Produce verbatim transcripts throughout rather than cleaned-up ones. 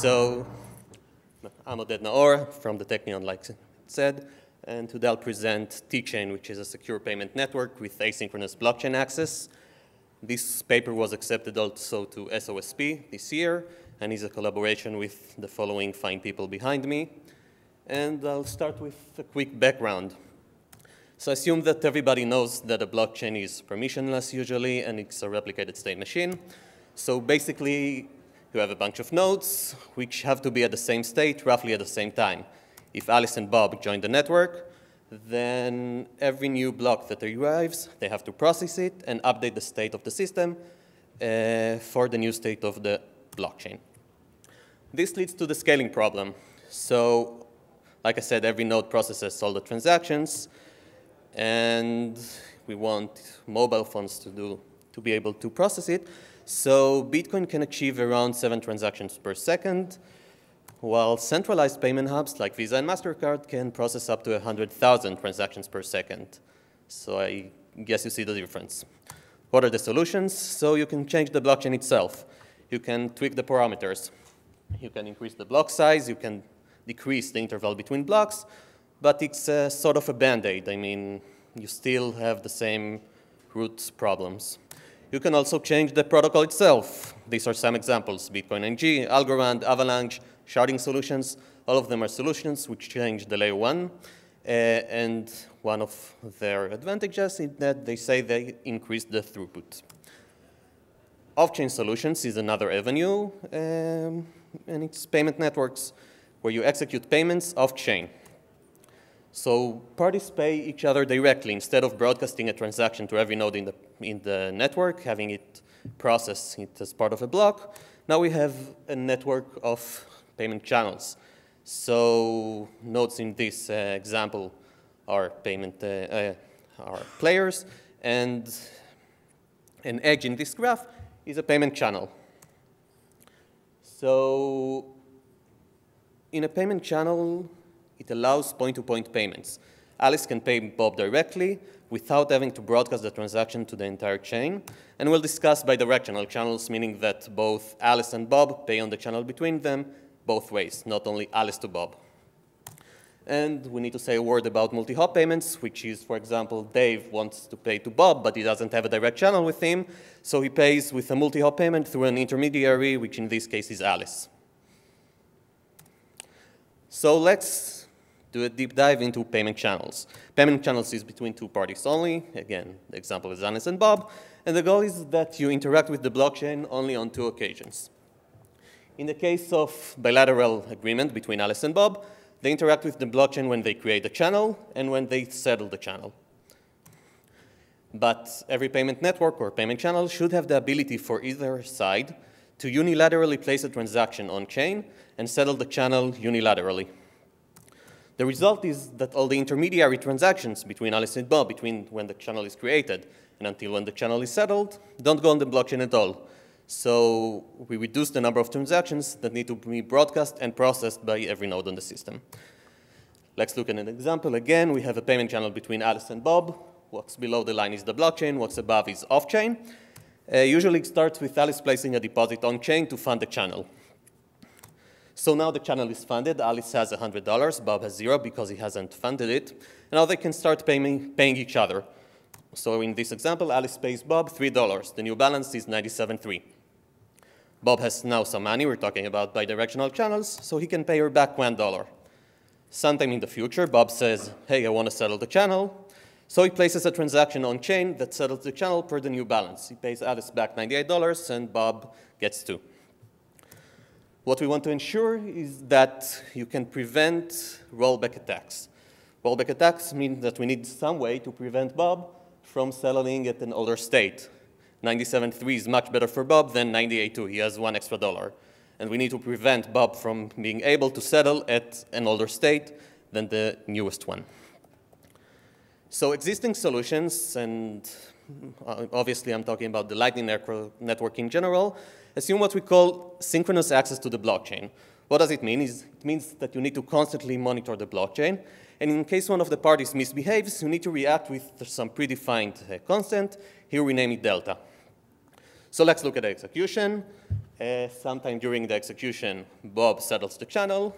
So I'm Oded Naor from the Technion, like it said, and today I'll present Teechain, which is a secure payment network with asynchronous blockchain access. This paper was accepted also to S O S P this year, and is a collaboration with the following fine people behind me. And I'll start with a quick background. So I assume that everybody knows that a blockchain is permissionless usually, and it's a replicated state machine. So basically, you have a bunch of nodes which have to be at the same state roughly at the same time. If Alice and Bob join the network, then every new block that arrives, they have to process it and update the state of the system uh, for the new state of the blockchain. This leads to the scaling problem. So, like I said, every node processes all the transactions, and we want mobile phones to, do, to be able to process it. So Bitcoin can achieve around seven transactions per second, while centralized payment hubs like Visa and MasterCard can process up to one hundred thousand transactions per second. So I guess you see the difference. What are the solutions? So you can change the blockchain itself. You can tweak the parameters. You can increase the block size. You can decrease the interval between blocks. But it's a sort of a band-aid. I mean, you still have the same root problems. You can also change the protocol itself. These are some examples: Bitcoin N G, Algorand, Avalanche, sharding solutions. All of them are solutions which change the layer one. Uh, and one of their advantages is that they say they increase the throughput. Off-chain solutions is another avenue, um, and it's payment networks where you execute payments off-chain. So parties pay each other directly instead of broadcasting a transaction to every node in the, in the network, having it process it as part of a block. Now we have a network of payment channels. So nodes in this uh, example are payment uh, uh, are players, and an edge in this graph is a payment channel. So in a payment channel, it allows point-to-point payments. Alice can pay Bob directly without having to broadcast the transaction to the entire chain. And we'll discuss bidirectional channels, meaning that both Alice and Bob pay on the channel between them both ways, not only Alice to Bob. And we need to say a word about multi-hop payments, which is, for example, Dave wants to pay to Bob, but he doesn't have a direct channel with him, so he pays with a multi-hop payment through an intermediary, which in this case is Alice. So let's do a deep dive into payment channels. Payment channels is between two parties only. Again, the example is Alice and Bob. And the goal is that you interact with the blockchain only on two occasions. In the case of bilateral agreement between Alice and Bob, they interact with the blockchain when they create a channel and when they settle the channel. But every payment network or payment channel should have the ability for either side to unilaterally place a transaction on chain and settle the channel unilaterally. The result is that all the intermediary transactions between Alice and Bob, between when the channel is created and until when the channel is settled, don't go on the blockchain at all. So we reduce the number of transactions that need to be broadcast and processed by every node on the system. Let's look at an example. Again, we have a payment channel between Alice and Bob. What's below the line is the blockchain. What's above is off-chain. Uh, usually it starts with Alice placing a deposit on chain to fund the channel. So now the channel is funded. Alice has one hundred dollars, Bob has zero because he hasn't funded it. Now they can start paying, paying each other. So in this example, Alice pays Bob three dollars. The new balance is ninety-seven dollars and three cents. Bob has now some money. We're talking about bidirectional channels, so he can pay her back one dollar. Sometime in the future, Bob says, hey, I want to settle the channel. So he places a transaction on chain that settles the channel per the new balance. He pays Alice back ninety-eight dollars, and Bob gets two. What we want to ensure is that you can prevent rollback attacks. Rollback attacks mean that we need some way to prevent Bob from settling at an older state. ninety-seven point three is much better for Bob than ninety-eight point two. He has one extra dollar. And we need to prevent Bob from being able to settle at an older state than the newest one. So existing solutions, and obviously I'm talking about the Lightning Network in general, assume what we call synchronous access to the blockchain. What does it mean? It means that you need to constantly monitor the blockchain, and in case one of the parties misbehaves, you need to react with some predefined constant. Here we name it delta. So let's look at execution. Uh, sometime during the execution, Bob settles the channel.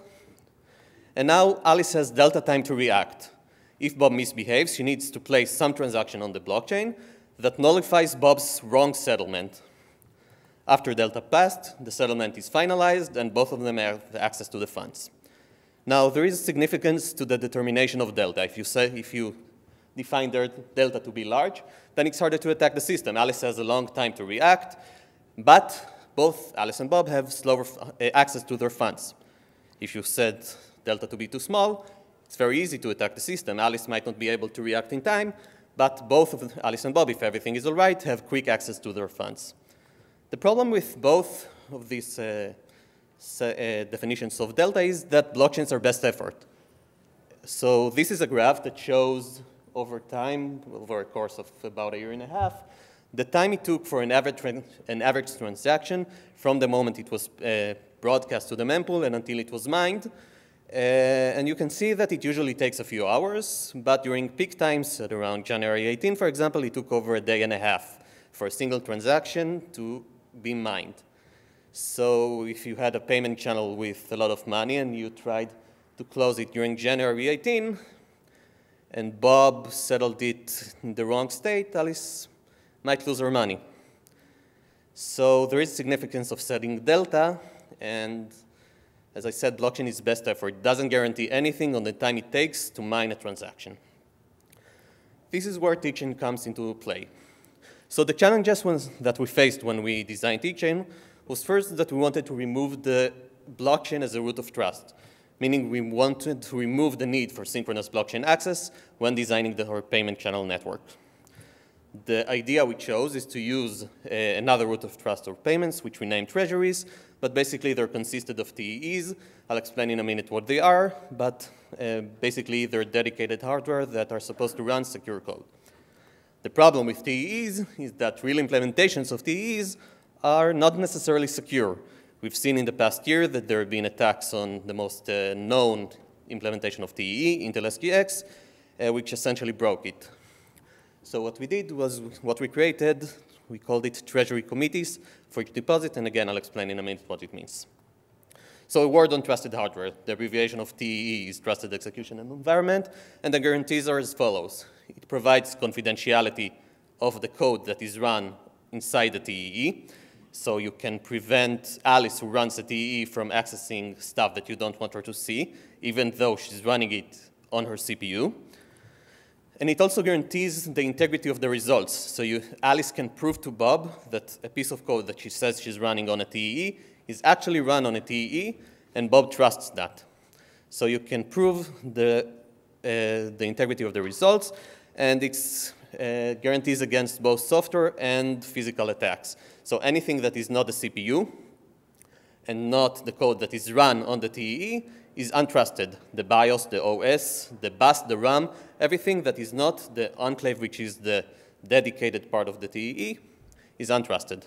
And now Alice has delta time to react. If Bob misbehaves, she needs to place some transaction on the blockchain that nullifies Bob's wrong settlement. After delta passed, the settlement is finalized, and both of them have access to the funds. Now, there is significance to the determination of delta. If you, say, if you define their delta to be large, then it's harder to attack the system. Alice has a long time to react, but both Alice and Bob have slower access to their funds. If you set delta to be too small, it's very easy to attack the system. Alice might not be able to react in time, but both of Alice and Bob, if everything is all right, have quick access to their funds. The problem with both of these uh, uh, definitions of delta is that blockchains are best effort. So this is a graph that shows over time, over a course of about a year and a half, the time it took for an average, an average transaction from the moment it was uh, broadcast to the mempool and until it was mined. Uh, and you can see that it usually takes a few hours, but during peak times at around January eighteenth, for example, it took over a day and a half for a single transaction to be mined. So if you had a payment channel with a lot of money and you tried to close it during January eighteenth, and Bob settled it in the wrong state, Alice might lose her money. So there is significance of setting delta, and as I said, blockchain is best effort. It doesn't guarantee anything on the time it takes to mine a transaction. This is where Teechain comes into play. So the challenges that we faced when we designed Teechain was first that we wanted to remove the blockchain as a root of trust, meaning we wanted to remove the need for synchronous blockchain access when designing the our payment channel network. The idea we chose is to use uh, another root of trust or payments, which we named treasuries, but basically they're consisted of T E Es. I'll explain in a minute what they are, but uh, basically they're dedicated hardware that are supposed to run secure code. The problem with T E Es is that real implementations of T E Es are not necessarily secure. We've seen in the past year that there have been attacks on the most uh, known implementation of T E E, Intel S G X, uh, which essentially broke it. So what we did was what we created, we called it treasury committees for each deposit, and again, I'll explain in a minute what it means. So a word on trusted hardware. The abbreviation of T E E is Trusted Execution Environment, and the guarantees are as follows. It provides confidentiality of the code that is run inside the T E E, so you can prevent Alice, who runs a T E E, from accessing stuff that you don't want her to see, even though she's running it on her C P U. And it also guarantees the integrity of the results. So you, Alice can prove to Bob that a piece of code that she says she's running on a T E E is actually run on a T E E, and Bob trusts that. So you can prove the, uh, the integrity of the results, and it uh, guarantees against both software and physical attacks. So anything that is not a C P U and not the code that is run on the T E E is untrusted. The BIOS, the O S, the bus, the RAM, everything that is not the enclave, which is the dedicated part of the T E E, is untrusted.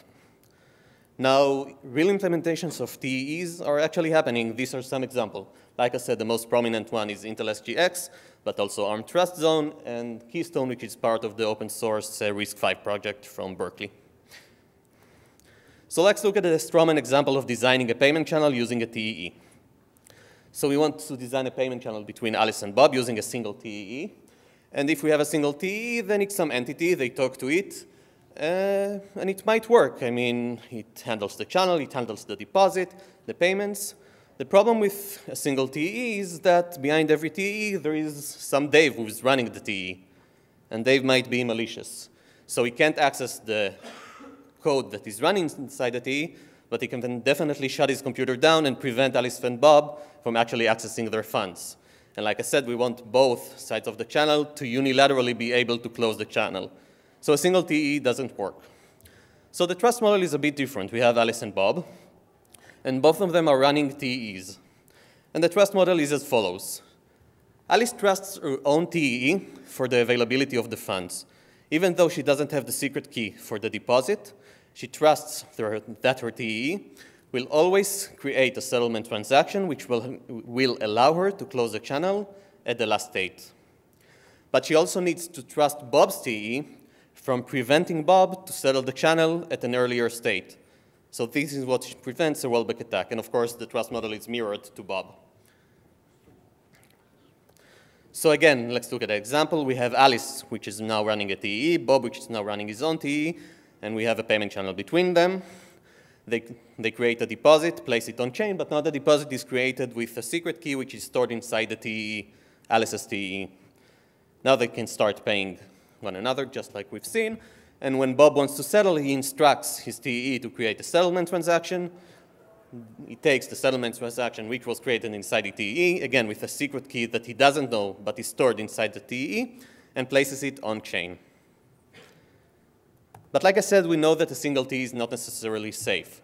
Now, real implementations of T E Es are actually happening. These are some examples. Like I said, the most prominent one is Intel S G X, but also ARM Trust Zone and Keystone, which is part of the open source uh, RISC-V project from Berkeley. So let's look at a Stroman example of designing a payment channel using a T E E. So we want to design a payment channel between Alice and Bob using a single T E E. And if we have a single T E E, then it's some entity, they talk to it, uh, and it might work. I mean, it handles the channel, it handles the deposit, the payments. The problem with a single T E E is that behind every T E E, there is some Dave who's running the T E E, and Dave might be malicious. So he can't access the code that is running inside the T E E, but he can definitely shut his computer down and prevent Alice and Bob from actually accessing their funds. And like I said, we want both sides of the channel to unilaterally be able to close the channel. So a single T E E doesn't work. So the trust model is a bit different. We have Alice and Bob, and both of them are running T E Es. And the trust model is as follows. Alice trusts her own T E E for the availability of the funds. Even though she doesn't have the secret key for the deposit, she trusts that her T E E will always create a settlement transaction which will, will allow her to close the channel at the last state. But she also needs to trust Bob's T E E from preventing Bob to settle the channel at an earlier state. So this is what prevents a rollback attack. And of course, the trust model is mirrored to Bob. So again, let's look at an example. We have Alice, which is now running a T E E, Bob, which is now running his own T E E, and we have a payment channel between them. They, they create a deposit, place it on chain, but now the deposit is created with a secret key, which is stored inside the T E E, Alice's T E E. Now they can start paying one another, just like we've seen. And when Bob wants to settle, he instructs his T E E to create a settlement transaction. He takes the settlement transaction, which was created inside the T E E, again with a secret key that he doesn't know, but is stored inside the T E E, and places it on chain. But like I said, we know that a single T E E is not necessarily safe.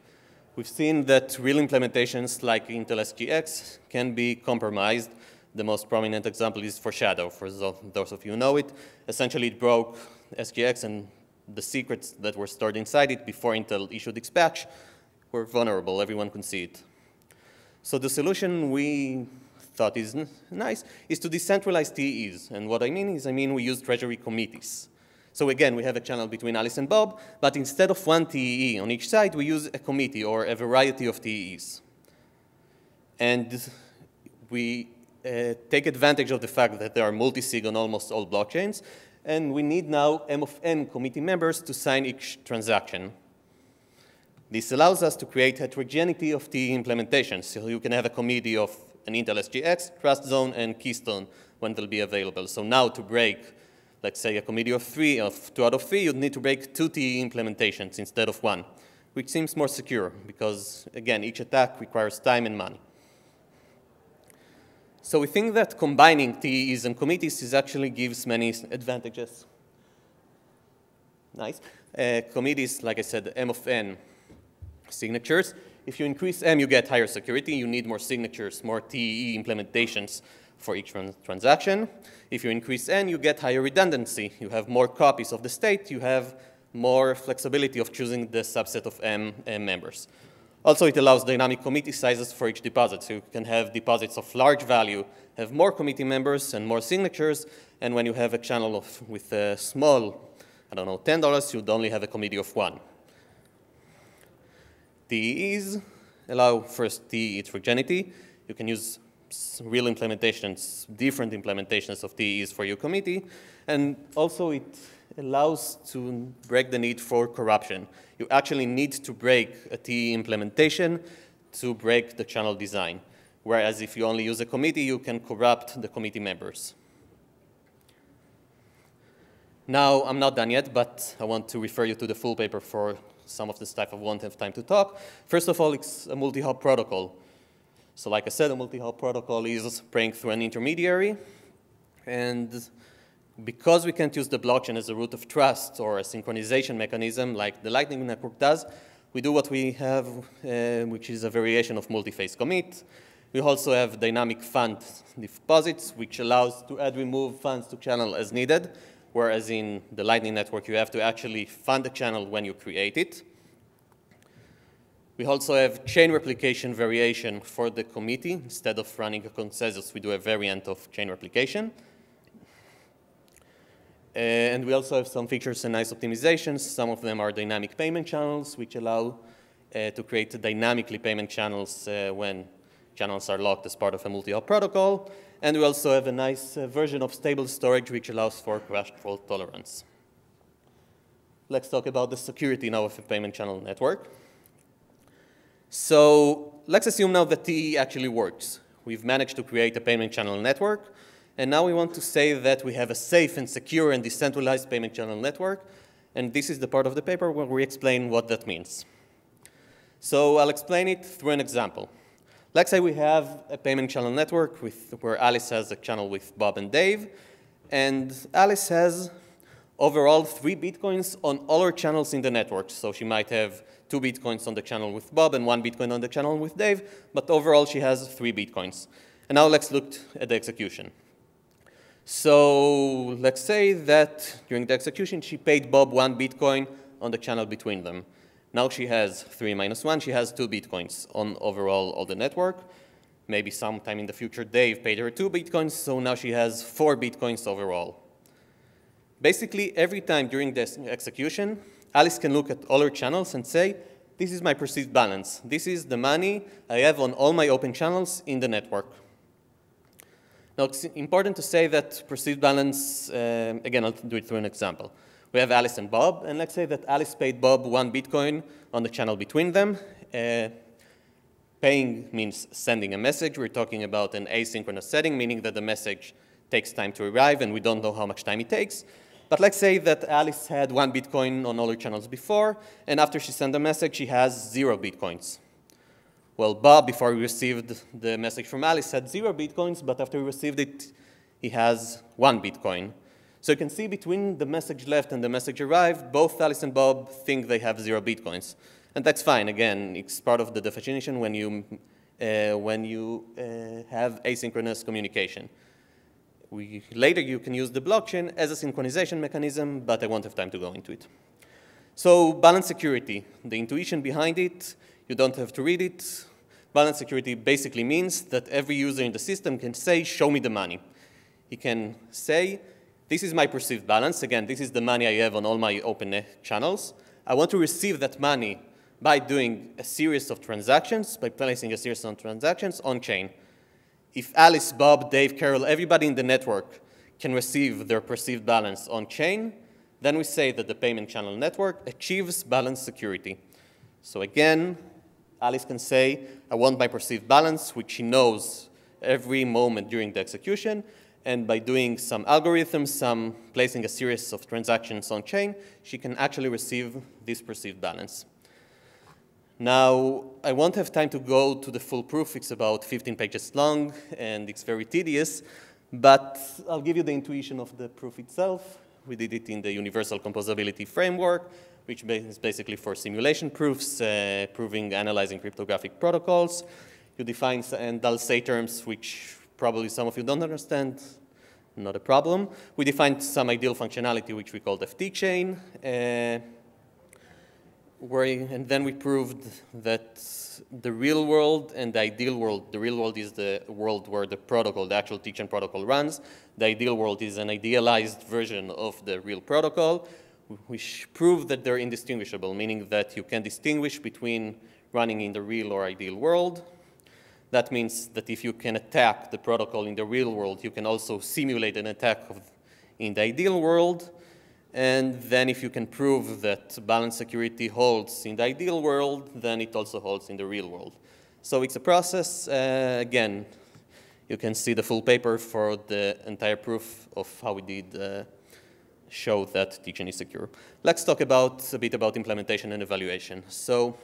We've seen that real implementations like Intel S G X can be compromised. The most prominent example is Foreshadow, for those of you who know it. Essentially, it broke S G X, and the secrets that were stored inside it before Intel issued its patch were vulnerable. Everyone can see it. So the solution we thought is nice is to decentralize T E Es. And what I mean is I mean we use treasury committees. So again, we have a channel between Alice and Bob, but instead of one T E E on each side, we use a committee or a variety of T E Es. And we uh, take advantage of the fact that there are multi-sig on almost all blockchains, and we need now M of N committee members to sign each transaction. This allows us to create heterogeneity of T E E implementations. So you can have a committee of an Intel S G X, Trust Zone, and Keystone when they'll be available. So now to break, let's say, a committee of three, of two out of three, you'd need to break two T E E implementations instead of one, which seems more secure because, again, each attack requires time and money. So we think that combining T E Es and committees is actually gives many advantages. Nice. Uh, committees, like I said, M of N signatures. If you increase M, you get higher security. You need more signatures, more T E E implementations for each transaction. If you increase N, you get higher redundancy. You have more copies of the state. You have more flexibility of choosing the subset of M, M members. Also, it allows dynamic committee sizes for each deposit. So you can have deposits of large value, have more committee members and more signatures. And when you have a channel of, with a small, I don't know, ten dollars, you'd only have a committee of one. T E Es allow first T E E heterogeneity. You can use real implementations, different implementations of T E Es for your committee. And also it allows to break the need for corruption. You actually need to break a T E E implementation to break the channel design. Whereas if you only use a committee, you can corrupt the committee members. Now, I'm not done yet, but I want to refer you to the full paper for some of this type of won't have time to talk. First of all, it's a multi-hop protocol. So like I said, a multi-hop protocol is praying through an intermediary. And because we can't use the blockchain as a root of trust or a synchronization mechanism like the Lightning Network does, we do what we have, uh, which is a variation of multi-phase commit. We also have dynamic fund deposits, which allows to add remove funds to channel as needed, whereas in the Lightning Network, you have to actually fund the channel when you create it. We also have chain replication variation for the committee. Instead of running a consensus, we do a variant of chain replication. And we also have some features and nice optimizations. Some of them are dynamic payment channels, which allow uh, to create dynamically payment channels uh, when channels are locked as part of a multi-hop protocol. And we also have a nice uh, version of stable storage, which allows for crash fault tolerance. Let's talk about the security now of a payment channel network. So let's assume now that T E E actually works. We've managed to create a payment channel network. And now we want to say that we have a safe and secure and decentralized payment channel network. And this is the part of the paper where we explain what that means. So I'll explain it through an example. Let's say we have a payment channel network with, where Alice has a channel with Bob and Dave. And Alice has overall three Bitcoins on all her channels in the network. So she might have two Bitcoins on the channel with Bob and one Bitcoin on the channel with Dave. But overall, she has three Bitcoins. And now let's look at the execution. So let's say that during the execution, she paid Bob one Bitcoin on the channel between them. Now she has three minus one. She has two Bitcoins on overall all the network. Maybe sometime in the future, Dave paid her two Bitcoins, so now she has four Bitcoins overall. Basically, every time during this execution, Alice can look at all her channels and say, This is my perceived balance. This is the money I have on all my open channels in the network. Now, it's important to say that perceived balance, uh, again, I'll do it through an example. We have Alice and Bob, and let's say that Alice paid Bob one Bitcoin on the channel between them. Uh, paying means sending a message. We're talking about an asynchronous setting, meaning that the message takes time to arrive, and we don't know how much time it takes. But let's say that Alice had one Bitcoin on all her channels before, and after she sent the message, she has zero Bitcoins. Well, Bob, before he received the message from Alice, had zero Bitcoins, but after he received it, he has one Bitcoin. So you can see between the message left and the message arrived, both Alice and Bob think they have zero Bitcoins. And that's fine. Again, it's part of the definition when you, uh, when you uh, have asynchronous communication. We, later, you can use the blockchain as a synchronization mechanism, but I won't have time to go into it. So balance security, the intuition behind it, you don't have to read it. Balance security basically means that every user in the system can say, show me the money. He can say, this is my perceived balance. Again, this is the money I have on all my open channels. I want to receive that money by doing a series of transactions, by placing a series of transactions on chain. If Alice, Bob, Dave, Carol, everybody in the network can receive their perceived balance on chain, then we say that the payment channel network achieves balance security. So again, Alice can say, I want my perceived balance, which she knows every moment during the execution, and by doing some algorithms, some placing a series of transactions on chain, she can actually receive this perceived balance. Now, I won't have time to go to the full proof. It's about fifteen pages long, and it's very tedious. But I'll give you the intuition of the proof itself. We did it in the Universal Composability Framework, which is basically for simulation proofs, uh, proving, analyzing cryptographic protocols. You define, and I'll say terms which probably some of you don't understand. Not a problem. We defined some ideal functionality, which we called the Teechain. Uh, Where, and then we proved that the real world and the ideal world, the real world is the world where the protocol, the actual Teechain protocol runs. The ideal world is an idealized version of the real protocol, which proved that they're indistinguishable, meaning that you can distinguish between running in the real or ideal world. That means that if you can attack the protocol in the real world, you can also simulate an attack of, in the ideal world. And then if you can prove that balance security holds in the ideal world, then it also holds in the real world. So it's a process. Uh, again, you can see the full paper for the entire proof of how we did uh, show that Teechain is secure. Let's talk about a bit about implementation and evaluation. So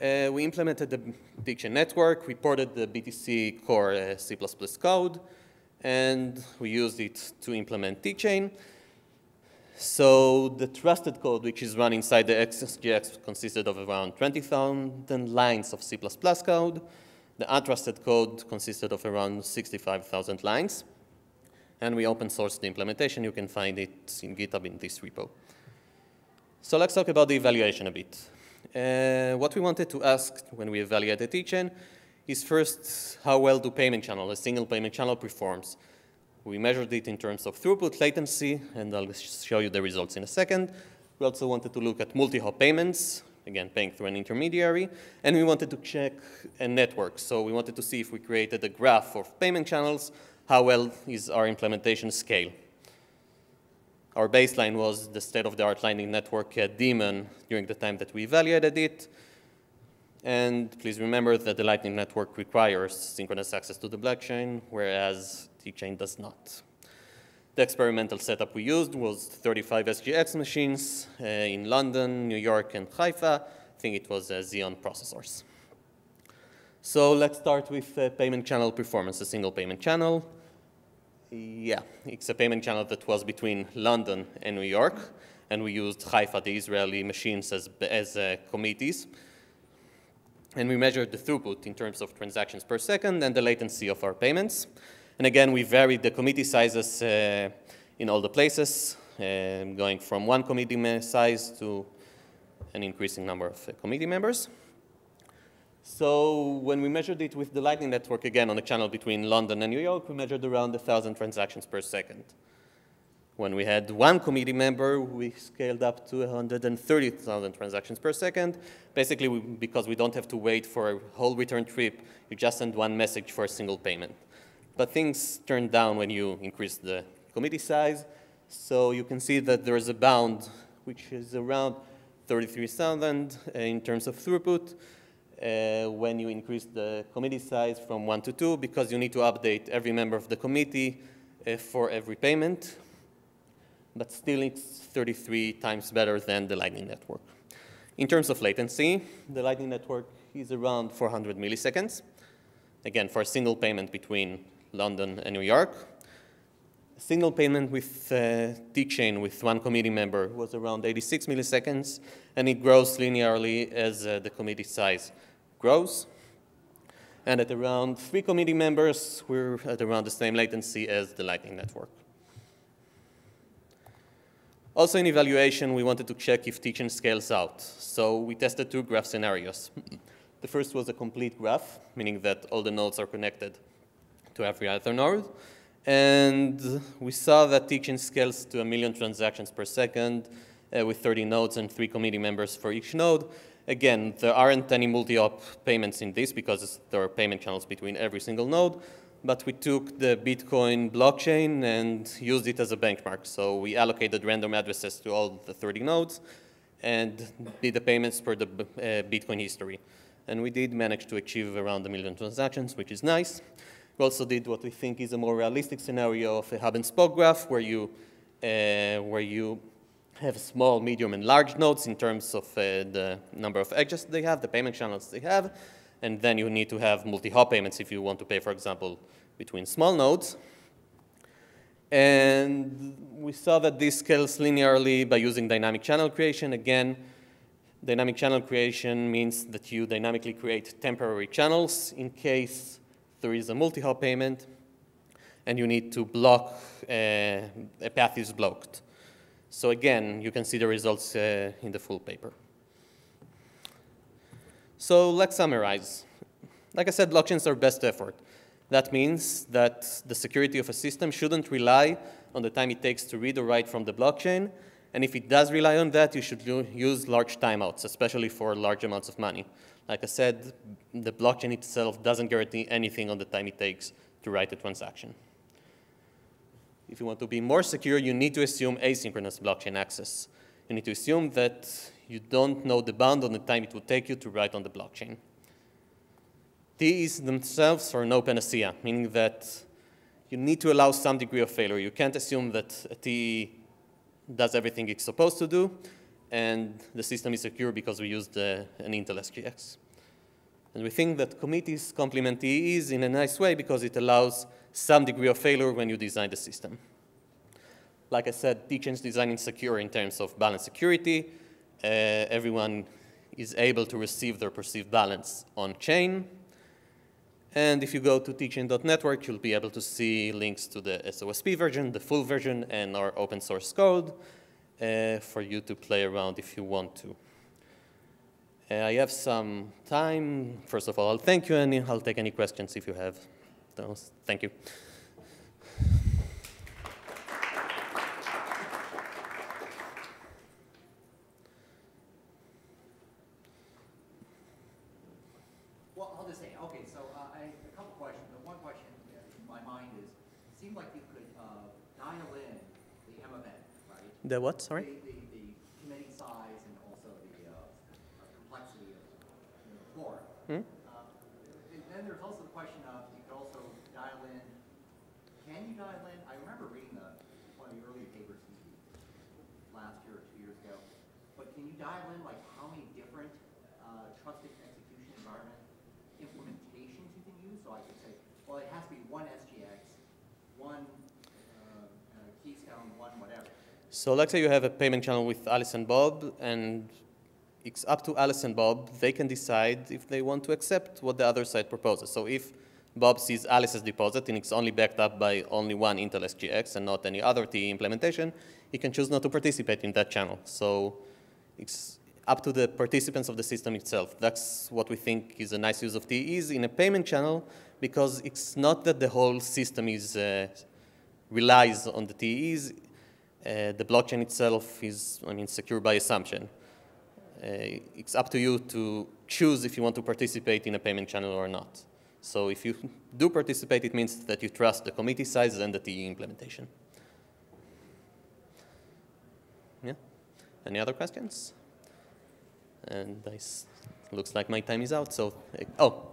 uh, we implemented the Teechain network. We ported the B T C core uh, C plus plus code. And we used it to implement Teechain. So the trusted code, which is run inside the S G X, consisted of around twenty thousand lines of C plus plus code. The untrusted code consisted of around sixty-five thousand lines. And we open sourced the implementation. You can find it in GitHub in this repo. So let's talk about the evaluation a bit. Uh, what we wanted to ask when we evaluated Teechain is first, how well do payment channel, a single payment channel performs? We measured it in terms of throughput, latency, and I'll show you the results in a second. We also wanted to look at multi-hop payments, again, paying through an intermediary. And we wanted to check a network. So we wanted to see if we created a graph of payment channels, how well is our implementation scale. Our baseline was the state-of-the-art Lightning Network daemon during the time that we evaluated it. And please remember that the Lightning Network requires synchronous access to the blockchain, whereas Teechain does not. The experimental setup we used was thirty-five S G X machines uh, in London, New York, and Haifa. I think it was uh, Xeon processors. So let's start with uh, payment channel performance, a single payment channel. Yeah, it's a payment channel that was between London and New York, and we used Haifa, the Israeli machines, as, as uh, committees. And we measured the throughput in terms of transactions per second and the latency of our payments. And again, we varied the committee sizes uh, in all the places, uh, going from one committee size to an increasing number of uh, committee members. So when we measured it with the Lightning Network, again, on a channel between London and New York, we measured around one thousand transactions per second. When we had one committee member, we scaled up to one hundred thirty thousand transactions per second, basically we, because we don't have to wait for a whole return trip. You just send one message for a single payment. But things turn down when you increase the committee size. So you can see that there is a bound, which is around thirty-three thousand in terms of throughput uh, when you increase the committee size from one to two, because you need to update every member of the committee uh, for every payment. But still it's thirty-three times better than the Lightning Network. In terms of latency, the Lightning Network is around four hundred milliseconds, again, for a single payment between London and New York. A single payment with uh, Teechain, with one committee member, was around eighty-six milliseconds, and it grows linearly as uh, the committee size grows. And at around three committee members, we're at around the same latency as the Lightning Network. Also in evaluation, we wanted to check if Teechain scales out. So we tested two graph scenarios. The first was a complete graph, meaning that all the nodes are connected to every other node. And we saw that Teechain scales to a million transactions per second uh, with thirty nodes and three committee members for each node. Again, there aren't any multi-op payments in this because there are payment channels between every single node. But we took the Bitcoin blockchain and used it as a benchmark. So we allocated random addresses to all the thirty nodes and did the payments per the uh, Bitcoin history. And we did manage to achieve around a million transactions, which is nice. We also did what we think is a more realistic scenario of a hub and spoke graph where you, uh, where you have small, medium, and large nodes in terms of uh, the number of edges they have, the payment channels they have. And then you need to have multi-hop payments if you want to pay, for example, between small nodes. And we saw that this scales linearly by using dynamic channel creation. Again, dynamic channel creation means that you dynamically create temporary channels in case there is a multi-hop payment and you need to block, uh, a path is blocked. So again, you can see the results uh, in the full paper. So let's summarize. Like I said, blockchains are best effort. That means that the security of a system shouldn't rely on the time it takes to read or write from the blockchain. And if it does rely on that, you should use large timeouts, especially for large amounts of money. Like I said, the blockchain itself doesn't guarantee anything on the time it takes to write a transaction. If you want to be more secure, you need to assume asynchronous blockchain access. You need to assume that you don't know the bound on the time it would take you to write on the blockchain. These themselves are no panacea, meaning that you need to allow some degree of failure. You can't assume that a T E does everything it's supposed to do, and the system is secure because we used uh, an Intel S G X. And we think that committees complement T Es in a nice way because it allows some degree of failure when you design the system. Like I said, Teechain's design is secure in terms of balance security. Uh, everyone is able to receive their perceived balance on chain. And if you go to teechain dot network, you'll be able to see links to the S O S P version, the full version, and our open source code uh, for you to play around if you want to. Uh, I have some time. First of all, I'll thank you, and I'll take any questions if you have those. Thank you. The what, sorry? The, the, the committee size and also the uh, complexity of the floor. Hmm? Uh, and then there's also the question of you could also dial in. Can you dial in? I remember reading the, one of the earlier papers last year or two years ago. But can you dial in like how many different uh, trusted execution environment implementations you can use? So I could say, well, it has to be one S G X, one uh, uh, Keystone, one whatever. So let's say you have a payment channel with Alice and Bob, and it's up to Alice and Bob. They can decide if they want to accept what the other side proposes. So if Bob sees Alice's deposit and it's only backed up by only one Intel S G X and not any other T E implementation, he can choose not to participate in that channel. So it's up to the participants of the system itself. That's what we think is a nice use of T Es in a payment channel, because it's not that the whole system is, uh, relies on the T Es. Uh, the blockchain itself is, I mean, secure by assumption. Uh, it's up to you to choose if you want to participate in a payment channel or not. So if you do participate, it means that you trust the committee sizes and the T E implementation. Yeah. Any other questions? And this looks like my time is out. So, oh.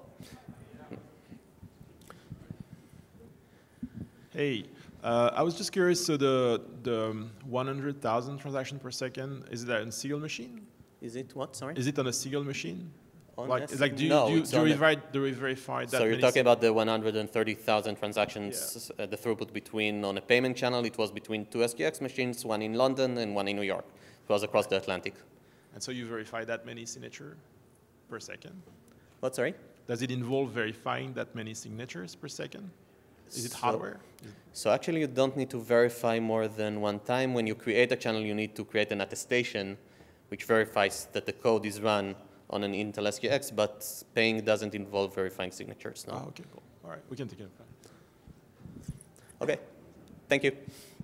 Hey. Uh, I was just curious, so the, the one hundred thousand transactions per second, is that on a single machine? Is it what, sorry? Is it on a single machine? On like, a like, do you, no, do you, do you verify, do you verify that? So you're talking about the one hundred thirty thousand transactions, yeah. uh, the throughput between, on a payment channel, it was between two S G X machines, one in London and one in New York. It was across the Atlantic. And so you verify that many signatures per second? What, sorry? Does it involve verifying that many signatures per second? Is it hardware? So actually you don't need to verify more than one time. When you create a channel, you need to create an attestation which verifies that the code is run on an Intel S G X, but paying doesn't involve verifying signatures. No? Oh, okay, cool. All right, we can take it. Okay, thank you.